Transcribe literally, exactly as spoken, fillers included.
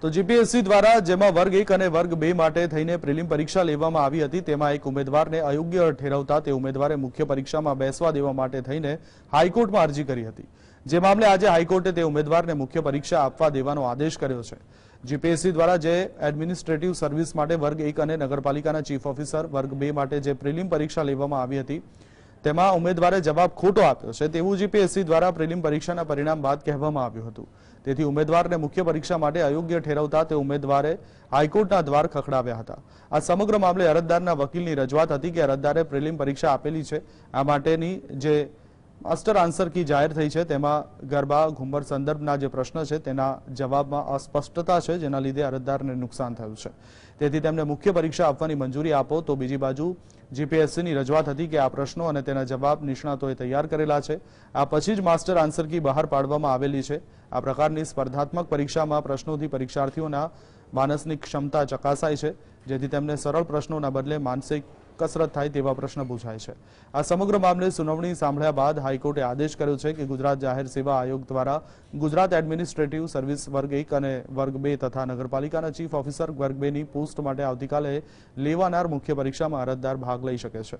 તો જીપીએસસી દ્વારા જેમાં વર્ગ એક અને વર્ગ બે માટે થઈને પ્રિલિમ પરીક્ષા લેવામાં આવી હતી તેમાં એક ઉમેદવારને અયોગ્ય ઠેરવતા તે ઉમેદવારે મુખ્ય પરીક્ષામાં બેસવા દેવા માટે થઈને હાઈકોર્ટમાં અરજી કરી હતી જે મામલે આજે હાઈકોર્ટે તે ઉમેદવારને મુખ્ય પરીક્ષા આપવા દેવાનો આદેશ કર્યો છે। જીપીએસસી દ્વારા જે એડમિનિસ્ટ્રેટિવ સર્વિસ માટે વર્ગ એક અને નગરપાલિકાના ચીફ ઓફિસર વર્ગ બે માટે જે પ્રિલિમ પરીક્ષા લેવામાં આવી હતી તેમાં ઉમેદવારે જવાબ ખોટો આપ્યો છે તેવું જીપીએસસી દ્વારા પ્રિલિમ પરીક્ષાના પરિણામ બાદ કહેવામાં આવ્યું હતું। તેથી ઉમેદવારને મુખ્ય પરીક્ષા માટે અયોગ્ય ઠેરવતા તે ઉમેદવારે હાઈકોર્ટના દ્વાર ખખડાવ્યા હતા। આ સમગ્ર મામલે અરજદારના વકીલની રજૂઆત હતી કે અરજદારે પ્રિલિમ પરીક્ષા આપેલી છે આ માટેની જે માસ્ટર આન્સર કી જાહેર થઈ છે તેમાં ગરબા ઘુમર સંદર્ભના જે પ્રશ્ન છે તેના જવાબમાં અસ્પષ્ટતા છે જેના લીધે અરજદારને નુકસાન થયું છે તેથી તેમને મુખ્ય પરીક્ષા આપવાની મંજૂરી આપો। તો બીજી બાજુ जीपीएससी की रजूआत थी कि आ प्रश्नों और जवाब निष्णातों तैयार करेला है आ पछी ज मास्टर आंसर की बहार पाडवामां आवेली है। आ प्रकार की स्पर्धात्मक परीक्षा में प्रश्नों की परीक्षार्थीओना मानसिक क्षमता चकासाय है जेथी तेमने सरल प्रश्नों बदले मानसिक कसरत थाय तेवा प्रश्न पूछाय है। आ समग्र मामले सुनावणी सांभळ्या बाद हाईकोर्टे आदेश कर्यो छे कि गुजरात जाहिर सेवा आयोग द्वारा गुजरात एडमिनिस्ट्रेटिव सर्विस वर्ग एक अने वर्ग बे तथा नगरपालिकाना चीफ ऑफिसर वर्ग बे नी पोस्ट माटे आवतीकाले लेवानार मुख्य परीक्षामां अरजदार भाग लई शके छे।